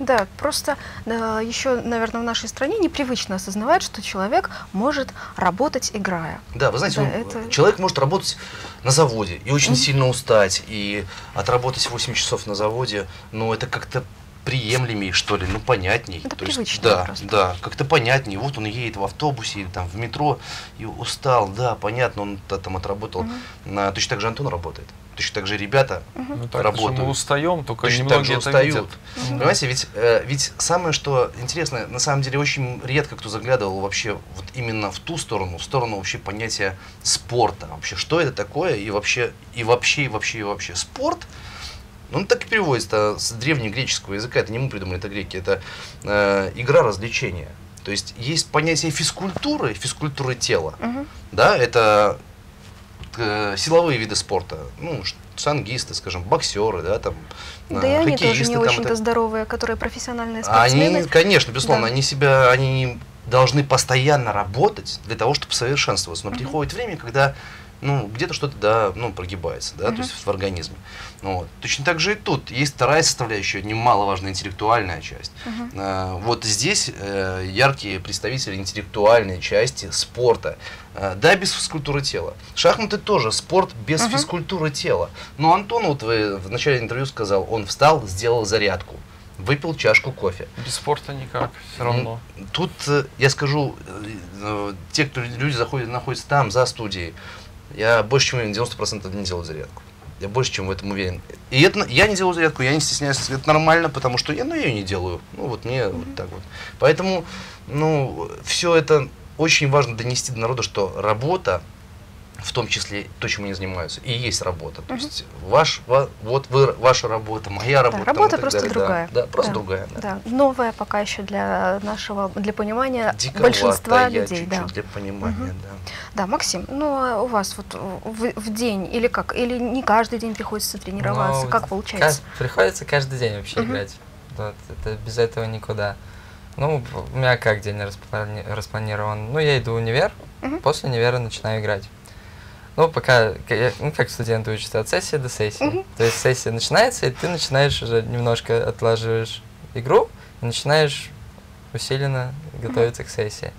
Да, просто еще, наверное, в нашей стране непривычно осознавать, что человек может работать, играя. Да, вы знаете, да, человек может работать на заводе и очень сильно устать, и отработать 8 часов на заводе, но это как-то приемлемее, что ли, ну, понятней. Это то есть, да, просто. Да, как-то понятнее. Вот он едет в автобусе или там в метро и устал, да, понятно, он там отработал. Точно так же Антон работает. точно так же ребята работают. Мы устаем, только точно так же устают. Понимаете, ведь самое, что интересно, на самом деле очень редко кто заглядывал вообще вот именно в ту сторону, в сторону вообще понятия спорта. Вообще, что это такое и вообще спорт. Он так и переводится с древнегреческого языка, это не мы придумали, это греки, это игра развлечения. То есть есть понятие физкультуры, физкультуры тела, да, это силовые виды спорта, ну, сангисты, скажем, боксеры, да, там, да, и они тоже не очень-то здоровые, которые профессиональные спортсмены. Они, конечно, безусловно, да. они должны постоянно работать для того, чтобы совершенствоваться, но приходит время, когда где-то что-то, да, прогибается, да, то есть в организме. Вот. Точно так же и тут. Есть вторая составляющая, немаловажная интеллектуальная часть. Вот здесь яркие представители интеллектуальной части спорта. Да, без физкультуры тела. Шахматы тоже спорт без физкультуры тела. Но Антон, вот вы в начале интервью сказал, он встал, сделал зарядку, выпил чашку кофе. Без спорта никак, все равно. Тут я скажу, те, кто люди находятся там, за студией, я больше чем 90% не делаю зарядку. Я больше чем в этом уверен. И это, я не делаю зарядку, я не стесняюсь, это нормально, потому что я ее не делаю. Ну вот мне вот так вот. Поэтому, все это очень важно донести до народа, что работа, в том числе то, чем они занимаются, и есть работа. То есть ваша работа, моя работа. Да, работа просто другая. Да, просто другая. Да. Новая пока еще для нашего, для понимания большинства людей. Чуть-чуть для понимания, да, Максим, у вас вот в день или как? Или не каждый день приходится тренироваться? Как получается? Приходится каждый день вообще играть. Вот, это без этого никуда. У меня как день распланирован? Я иду в универ, после универа начинаю играть. Пока, как студенты учатся, от сессии до сессии. То есть сессия начинается, и ты начинаешь уже немножко отлаживаешь игру, и начинаешь усиленно готовиться к сессии.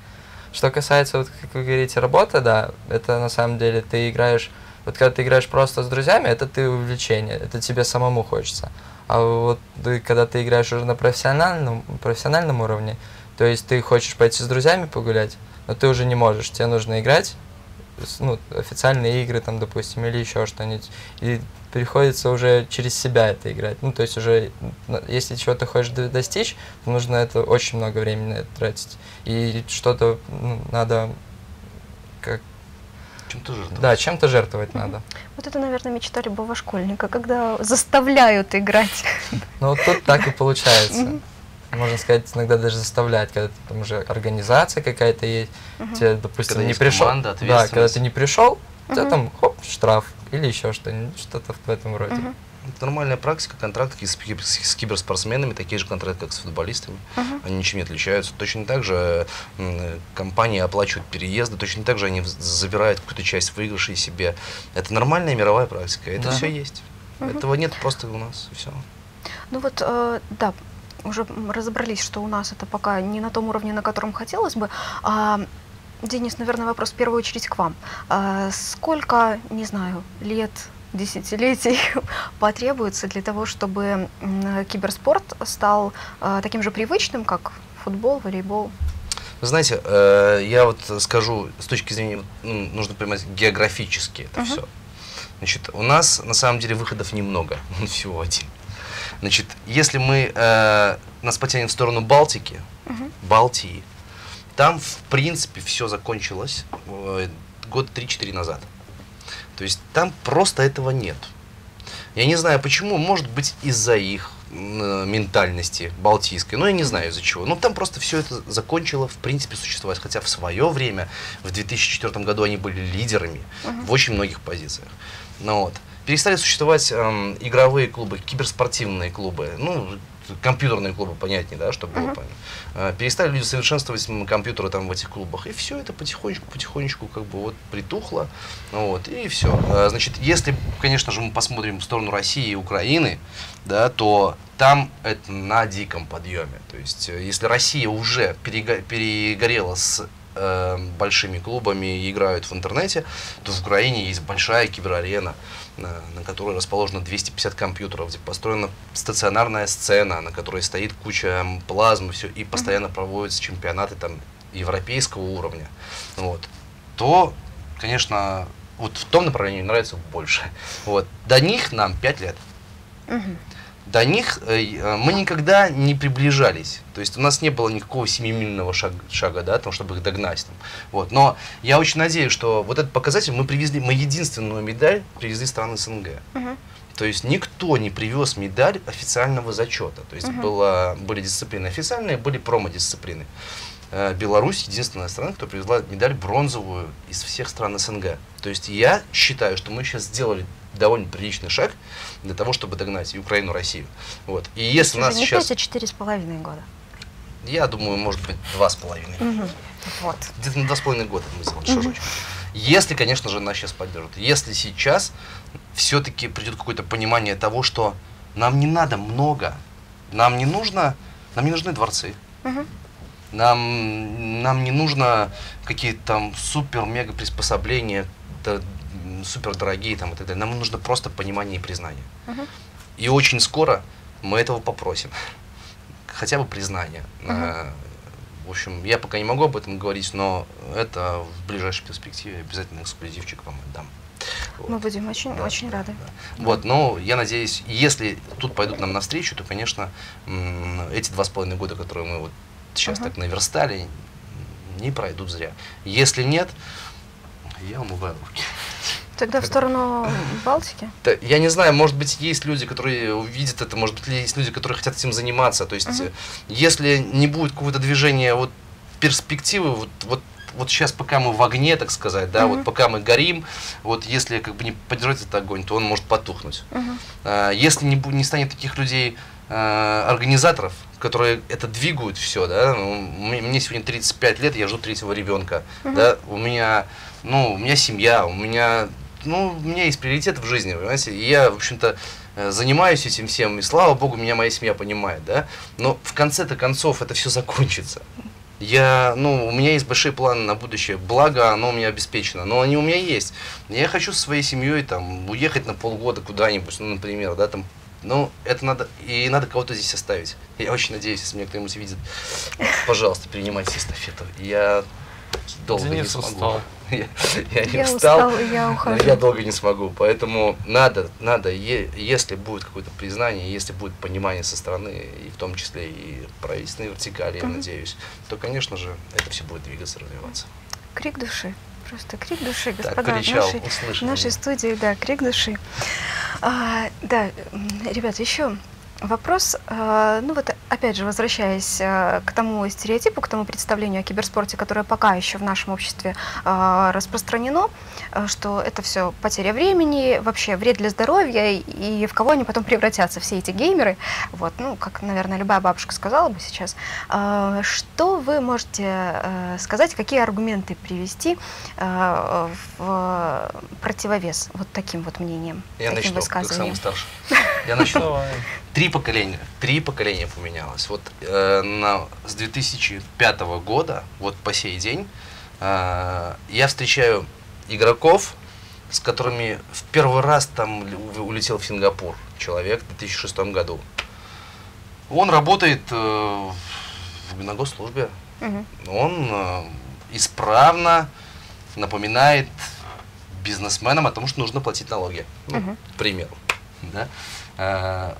Что касается, вот, как вы говорите, работы, да, это на самом деле ты играешь, вот когда ты играешь просто с друзьями, это ты увлечение, это тебе самому хочется. А вот когда ты играешь уже на профессиональном уровне, то есть ты хочешь пойти с друзьями погулять, но ты уже не можешь, тебе нужно играть, официальные игры, там, допустим, или еще что-нибудь, и приходится уже через себя это играть. То есть уже, если чего-то хочешь достичь, то нужно это очень много времени тратить. И что-то надо как... Чем-то жертвовать. Да, чем-то жертвовать надо. Вот это, наверное, мечта любого школьника, когда заставляют играть. Тут так и получается. Можно сказать, иногда даже заставляет, когда там уже организация какая-то есть, тебе, допустим, когда не пришел, команда, да, когда ты не пришел, у тебя там хоп, штраф или еще что-нибудь, что-то в этом роде. Это нормальная практика, контракты с киберспортсменами, такие же контракты, как с футболистами, они ничем не отличаются. Точно так же компании оплачивают переезды, точно так же они забирают какую-то часть выигрышей себе. Это нормальная мировая практика, это все есть. Этого нет просто у нас, все. Да. Уже разобрались, что у нас это пока не на том уровне, на котором хотелось бы. Денис, наверное, вопрос в первую очередь к вам. Сколько, не знаю, лет, десятилетий потребуется для того, чтобы киберспорт стал таким же привычным, как футбол, волейбол? Вы знаете, я вот скажу, с точки зрения, нужно понимать географически это все. Значит, у нас на самом деле выходов немного, всего один. Значит, если мы нас потянем в сторону Балтики, Балтии, там, в принципе, все закончилось год 3-4 назад. То есть там просто этого нет. Я не знаю почему, может быть, из-за их ментальности балтийской, я не знаю из-за чего. Там просто все это закончило, в принципе, существовать. Хотя в свое время, в 2004 году, они были лидерами в очень многих позициях. Перестали существовать игровые клубы, киберспортивные клубы, компьютерные клубы, понятнее, да, чтобы было понятно. Перестали люди совершенствовать компьютеры там в этих клубах. И все это потихонечку как бы притухло. И все. Значит, если, конечно же, мы посмотрим в сторону России и Украины, да, то там это на диком подъеме. То есть, если Россия уже перегорела с большими клубами, играют в интернете, то в Украине есть большая киберарена, на которой расположено 250 компьютеров, где построена стационарная сцена, на которой стоит куча плазмы, все, и постоянно проводятся чемпионаты там европейского уровня. То, конечно, вот в том направлении нравится больше. Вот. До них нам 5 лет. Угу. До них мы никогда не приближались. То есть у нас не было никакого семимильного шага, да, там, чтобы их догнать. Там. Вот. Но я очень надеюсь, что вот этот показатель мы привезли, мы единственную медаль привезли страны СНГ. Угу. То есть никто не привез медаль официального зачета. То есть были дисциплины официальные, были промо-дисциплины. Беларусь единственная страна, кто привезла медаль бронзовую из всех стран СНГ. То есть я считаю, что мы сейчас сделали довольно приличный шаг для того, чтобы догнать и Украину, и Россию. Вот. И если у нас сейчас... 4,5 года. Я думаю, может быть, 2,5. Угу. Вот. Где-то на 2,5 года мы сделали шажочек. Если, конечно же, нас сейчас поддержат. Если сейчас все-таки придет какое-то понимание того, что нам не надо много, нам не нужны дворцы, нам не нужно какие-то там супер-мега приспособления, супер дорогие там и так далее. Нам нужно просто понимание и признание. И очень скоро мы этого попросим. Хотя бы признание. В общем, я пока не могу об этом говорить, но это в ближайшей перспективе обязательно эксклюзивчик вам отдам. Вот. Мы будем очень, очень рады. Да. Вот, но я надеюсь, если тут пойдут нам навстречу, то, конечно, эти 2,5 года, которые мы вот сейчас так наверстали, не пройдут зря. Если нет, я умываю руки. Тогда в сторону Балтики? Я не знаю, может быть, есть люди, которые увидят это, может быть, есть люди, которые хотят этим заниматься. То есть, если не будет какого-то движения, вот перспективы, вот сейчас, пока мы в огне, так сказать, да, вот пока мы горим, вот если как бы не поддержать этот огонь, то он может потухнуть. Если не станет таких людей, организаторов, которые это двигают все, да, мне сегодня 35 лет, я жду третьего ребенка, да, у меня семья, у меня есть приоритеты в жизни, понимаете, и я, в общем-то, занимаюсь этим всем, и слава богу, меня моя семья понимает, да, но в конце-то концов это все закончится. У меня есть большие планы на будущее, благо оно у меня обеспечено, но они у меня есть. Я хочу со своей семьей там уехать на полгода куда-нибудь, ну, например, да, там, ну, это надо, и надо кого-то здесь оставить. Я очень надеюсь, если меня кто-нибудь видит, пожалуйста, принимайте эстафету. Я долго не смогу. Я долго не смогу, поэтому надо, если будет какое-то признание, если будет понимание со стороны, и в том числе и правительственной вертикали, я надеюсь, то, конечно же, это все будет двигаться, развиваться. Крик души, просто крик души, господа, в нашей студии, да, крик души. Да, ребята, еще вопрос, ну вот опять же, возвращаясь к тому стереотипу, к тому представлению о киберспорте, которое пока еще в нашем обществе распространено, что это все потеря времени, вообще вред для здоровья и в кого они потом превратятся, все эти геймеры, вот, ну, как, наверное, любая бабушка сказала бы сейчас. Что вы можете сказать, какие аргументы привести в противовес вот таким вот мнениям, таким высказываниям? Я начну. Три поколения поменялось. Вот с 2005 года, вот по сей день, я встречаю игроков, с которыми в первый раз там улетел в Сингапур человек в 2006 году. Он работает на госслужбе. Он исправно напоминает бизнесменам о том, что нужно платить налоги. Ну, к примеру. Да?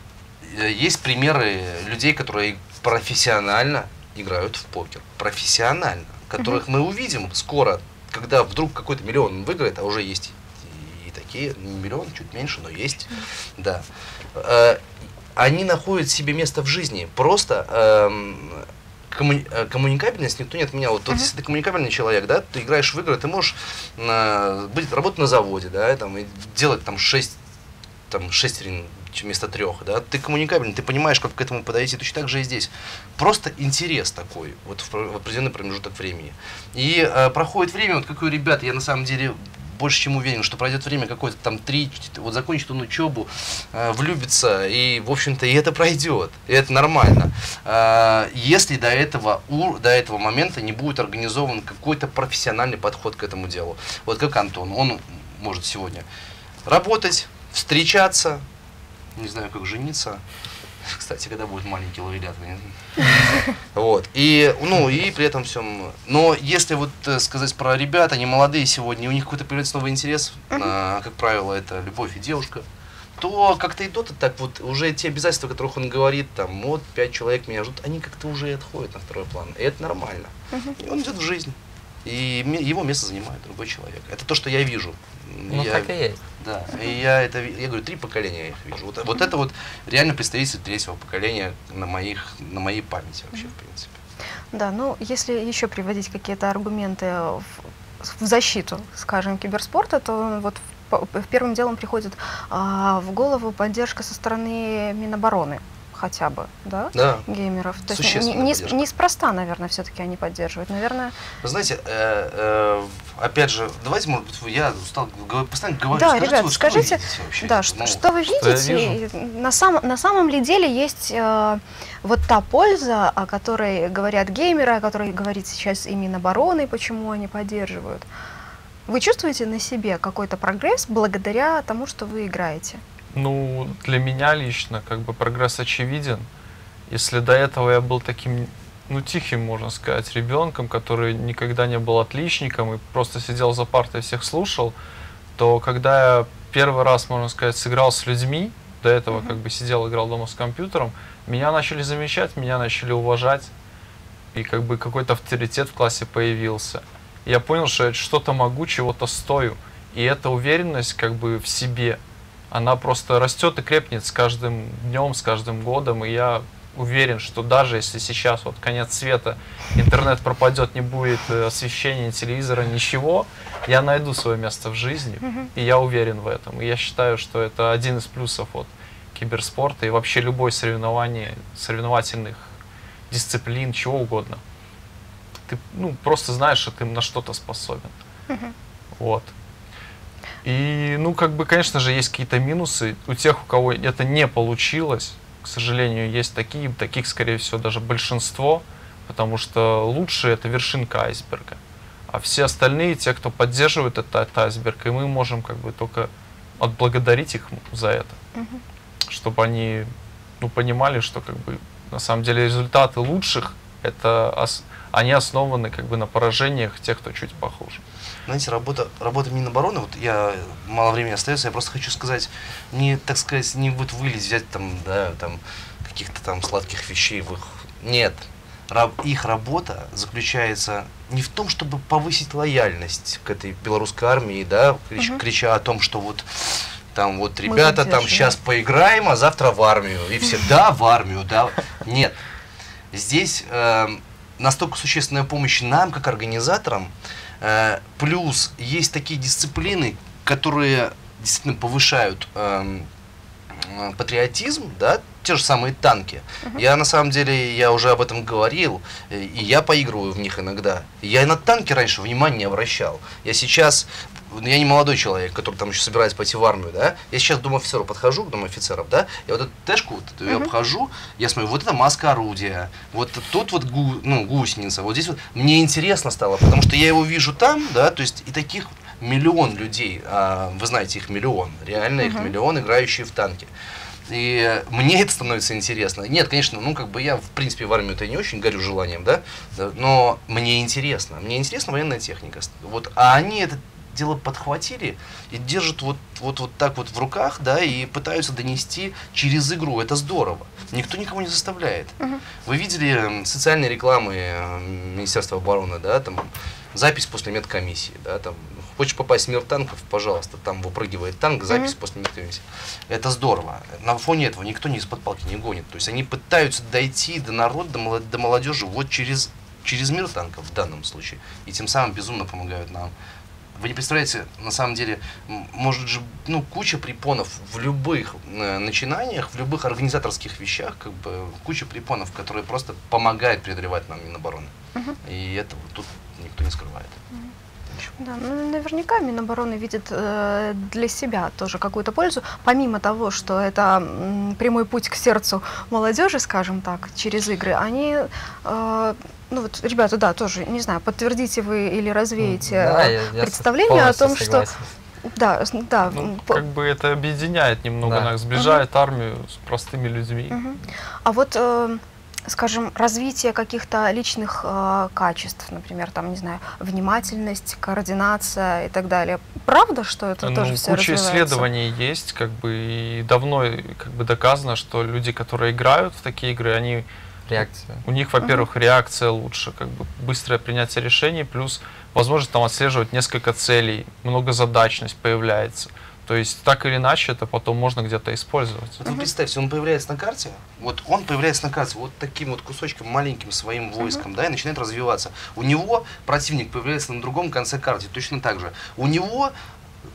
Есть примеры людей, которые профессионально играют в покер. Профессионально. Которых мы увидим скоро, когда вдруг какой-то миллион выиграет, а уже есть и такие, миллион, чуть меньше, но есть. Да. Они находят себе место в жизни. Просто коммуникабельность никто не отменял. Вот если ты коммуникабельный человек, да, ты играешь в игры, ты можешь работать на заводе, да, там, и делать там 6 шестерин вместо 3, да, ты коммуникабельный, ты понимаешь, как к этому подойти, точно так же и здесь. Просто интерес такой, вот в определенный промежуток времени. И проходит время, вот как у ребят, я на самом деле больше чем уверен, что пройдет время какое-то там 3, вот закончит он учебу, влюбится, и, в общем-то, и это пройдет, и это нормально. Если до этого момента не будет организован какой-то профессиональный подход к этому делу. Вот как Антон, он может сегодня работать, встречаться, не знаю, как жениться, Кстати, когда будет маленький лауреат. Вот. И, ну, и при этом всем. Но если вот сказать про ребят, они молодые сегодня, у них какой-то появляется новый интерес, как правило, это любовь и девушка, то как-то и Дота так вот, уже те обязательства, о которых он говорит, там, вот 5 человек меня ждут, они как-то уже отходят на второй план. И это нормально. И он идет в жизнь. И его место занимает другой человек. Это то, что я вижу. Ну, я, так и есть. Да. И я говорю, 3 поколения я их вижу. Вот, вот это вот реально представитель 3-го поколения на моей памяти вообще, в принципе. Да, ну, если еще приводить какие-то аргументы в защиту, скажем, киберспорта, то вот первым делом приходит в голову поддержка со стороны Минобороны. Хотя бы, да, да. Геймеров. То есть неспроста, наверное, все-таки они поддерживают. Наверное. Вы знаете, опять же, давайте, может быть, я устал постоянно говорить. Да, скажите, ребят, скажите, да, что вы видите? На самом ли деле есть вот та польза, о которой говорят геймеры, о которой говорит сейчас и Минобороны, почему они поддерживают? Вы чувствуете на себе какой-то прогресс благодаря тому, что вы играете? Ну, для меня лично, как бы, прогресс очевиден. Если до этого я был таким, ну, тихим, можно сказать, ребенком, который никогда не был отличником и просто сидел за партой и всех слушал, то когда я первый раз, можно сказать, сыграл с людьми, до этого как бы сидел, играл дома с компьютером, меня начали замечать, меня начали уважать, и как бы какой-то авторитет в классе появился. Я понял, что я что-то могу, чего-то стою, и эта уверенность как бы в себе, она просто растет и крепнет с каждым днем, с каждым годом. И я уверен, что даже если сейчас вот конец света, интернет пропадет, не будет освещения, телевизора, ничего, я найду свое место в жизни. И я уверен в этом. И я считаю, что это один из плюсов от киберспорта и вообще любой соревновательных дисциплин, чего угодно. Ты, ну, просто знаешь, что ты на что-то способен. Вот. И, ну, как бы, конечно же, есть какие-то минусы. У тех, у кого это не получилось, к сожалению, есть такие, таких, скорее всего, даже большинство, потому что лучшие — это вершинка айсберга. А все остальные, те, кто поддерживает этот айсберг, и мы можем как бы только отблагодарить их за это, чтобы они, ну, понимали, что как бы на самом деле результаты лучших, это они основаны как бы на поражениях тех, кто чуть похуже. Знаете, работа Минобороны, вот я мало времени остается, я просто хочу сказать, не, так сказать, не вот вылезть, взять там, да, там, каких-то там сладких вещей в их... Нет. Их работа заключается не в том, чтобы повысить лояльность к этой белорусской армии, да, крича о том, что вот там вот ребята там сейчас поиграем, а завтра в армию. И все, да, в армию, да. Нет. Здесь настолько существенная помощь нам, как организаторам. Плюс есть такие дисциплины, которые действительно повышают патриотизм, да, те же самые танки. Я на самом деле, я уже об этом говорил, и я поигрываю в них иногда. Я и на танки раньше внимания не обращал. Я сейчас, я не молодой человек, который там еще собирается пойти в армию, да, я сейчас к Дому офицеров подхожу, к Дому офицеров, да, я вот эту тэшку, вот, я обхожу, я смотрю, вот это маска орудия, вот тут вот гусеница, вот здесь вот, мне интересно стало, потому что я его вижу там, да, то есть и таких миллион людей, вы знаете, их миллион, реально их миллион, играющие в танки. И мне это становится интересно. Нет, конечно, ну как бы я в принципе в армию-то не очень горю желанием, да, но мне интересна военная техника. Вот, а они это дело подхватили и держат вот так вот в руках, да, и пытаются донести через игру. Это здорово. Никто никого не заставляет. Вы видели социальные рекламы Министерства обороны, да, там запись после медкомиссии, да, там хочешь попасть в мир танков, пожалуйста, там выпрыгивает танк, запись после медкомиссии. Это здорово. На фоне этого никто не из-под палки не гонит. То есть они пытаются дойти до народа, до молодежи вот через мир танков в данном случае. И тем самым безумно помогают нам. Вы не представляете, на самом деле, может же, ну, куча препонов в любых начинаниях, в любых организаторских вещах, как бы, куча препонов, которые просто помогают преодолевать нам Минобороны. И этого тут никто не скрывает. Да, ну, наверняка Минобороны видит для себя тоже какую-то пользу, помимо того, что это прямой путь к сердцу молодежи, скажем так, через игры, они, ну вот, ребята, да, тоже, не знаю, подтвердите вы или развеете да, представление о том, что Да, да. Ну, как бы это объединяет немного, да, нас, сближает армию с простыми людьми. А вот, скажем, развитие каких-то личных качеств, например, там, не знаю, внимательность, координация и так далее. Правда, что это тоже все развивается? Куча исследований есть, как бы, и давно как бы доказано, что люди, которые играют в такие игры, они... Реакция. У них, во-первых, реакция лучше, как бы быстрое принятие решений, плюс возможность там отслеживать несколько целей, многозадачность появляется. То есть так или иначе это потом можно где-то использовать. Вот вы представьте, он появляется на карте, вот таким вот кусочком, маленьким своим войском, да, и начинает развиваться. У него противник появляется на другом конце карты, точно так же. У него,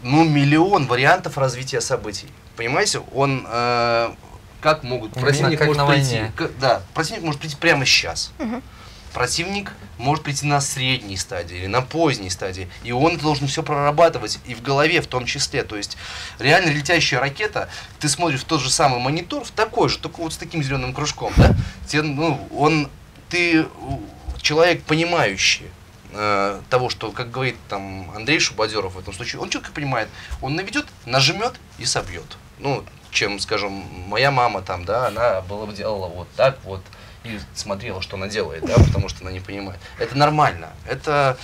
ну, миллион вариантов развития событий. Понимаете, он... Как могут? Противник может прийти. Да, противник может прийти прямо сейчас. Противник может прийти на средней стадии или на поздней стадии. И он должен все прорабатывать, и в голове в том числе. То есть реально летящая ракета, ты смотришь в тот же самый монитор, в такой же, только вот с таким зеленым кружком, да? Ты человек, понимающий того, что, как говорит там Андрей Шубодеров в этом случае, он четко понимает, он наведет, нажмет и собьет. Ну, чем, скажем, моя мама там, да, она была бы делала вот так вот и смотрела, что она делает, да, потому что она не понимает. Это нормально. Это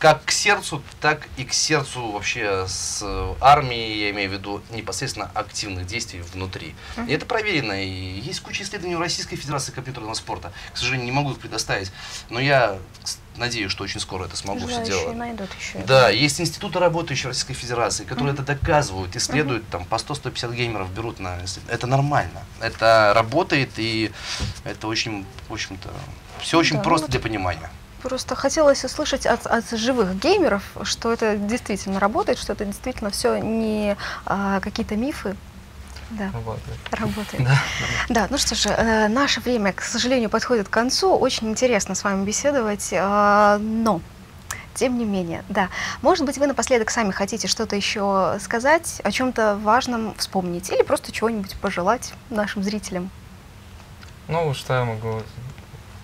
как к сердцу, так и к сердцу вообще с армией, я имею в виду непосредственно активных действий внутри. И это проверено, и есть куча исследований в Российской Федерации компьютерного спорта. К сожалению, не могу их предоставить, но я надеюсь, что очень скоро это смогу все делать. Да, есть институты, работающие в Российской Федерации, которые это доказывают, исследуют, там по 100-150 геймеров берут на... Это нормально, это работает, и это очень, в общем-то, все очень просто для понимания. Просто хотелось услышать от живых геймеров, что это действительно работает, что это действительно все не какие-то мифы. Да, работает. Да, ну что же, наше время, к сожалению, подходит к концу. Очень интересно с вами беседовать, но... Тем не менее, да. Может быть, вы напоследок сами хотите что-то еще сказать, о чем-то важном вспомнить или просто чего-нибудь пожелать нашим зрителям? Ну, что я могу...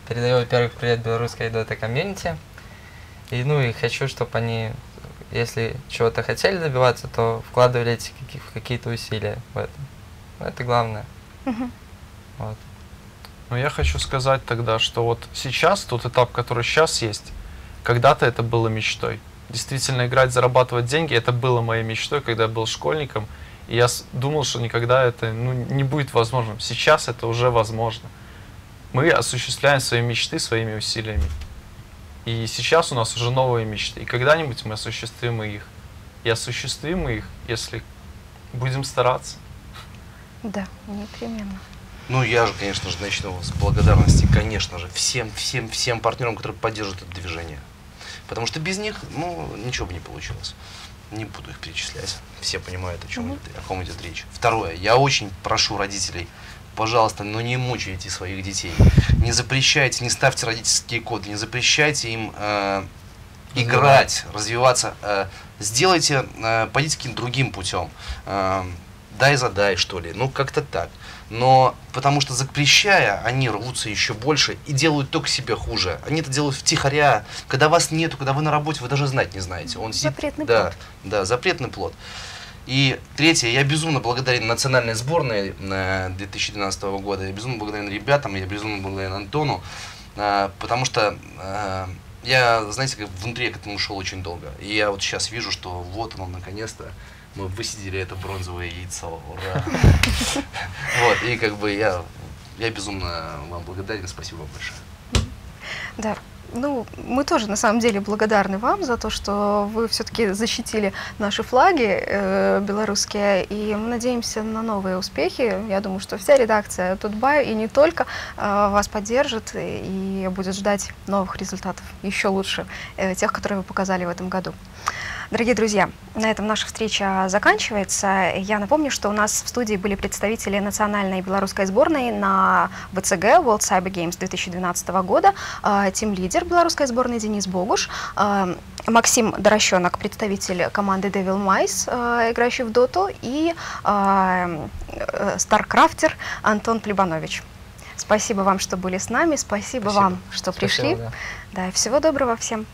Передаю, во-первых, привет белорусской Dota комьюнити. И, ну, и хочу, чтобы они, если чего-то хотели добиваться, то вкладывали какие-то усилия в это. Это главное. Вот. Ну, я хочу сказать тогда, что вот сейчас, тот этап, который сейчас есть, когда-то это было мечтой. Действительно, играть, зарабатывать деньги, это было моей мечтой, когда я был школьником. И я думал, что никогда это, ну, не будет возможным. Сейчас это уже возможно. Мы осуществляем свои мечты своими усилиями. И сейчас у нас уже новые мечты. И когда-нибудь мы осуществим их. И осуществим их, если будем стараться. Да, непременно. Ну, я же, конечно же, начну с благодарности, конечно же, всем партнерам, которые поддерживают это движение. Потому что без них, ну, ничего бы не получилось. Не буду их перечислять. Все понимают, о ком идет речь. Второе. Я очень прошу родителей, пожалуйста, но не мучайте своих детей. Не запрещайте, не ставьте родительские коды, не запрещайте им играть, развиваться. Сделайте, пойдите каким-то другим путем. Дай-задай, что ли. Ну, как-то так. Но потому что запрещая, они рвутся еще больше и делают только себе хуже. Они это делают втихаря. Когда вас нету, когда вы на работе, вы даже знать не знаете. Он сидит, запретный плод. Да, запретный плод. И третье, я безумно благодарен национальной сборной 2012 года, я безумно благодарен ребятам, я безумно благодарен Антону, потому что я, знаете, как внутри я к этому шел очень долго. И я вот сейчас вижу, что вот оно, наконец-то, мы высидели это бронзовое яйцо, ура! Вот, и как бы я безумно вам благодарен, спасибо вам большое. Да. Ну, мы тоже, на самом деле, благодарны вам за то, что вы все-таки защитили наши флаги белорусские, и мы надеемся на новые успехи. Я думаю, что вся редакция Тутбай и не только вас поддержит и будет ждать новых результатов, еще лучше тех, которые вы показали в этом году. Дорогие друзья, на этом наша встреча заканчивается. Я напомню, что у нас в студии были представители национальной белорусской сборной на ВЦГ World Cyber Games 2012 года, тим-лидер белорусской сборной Денис Богуш, Максим Дорощенок, представитель команды Devil Mice, играющий в доту, и старкрафтер Антон Плебанович. Спасибо вам, что были с нами, спасибо вам, что пришли. Да, всего доброго всем.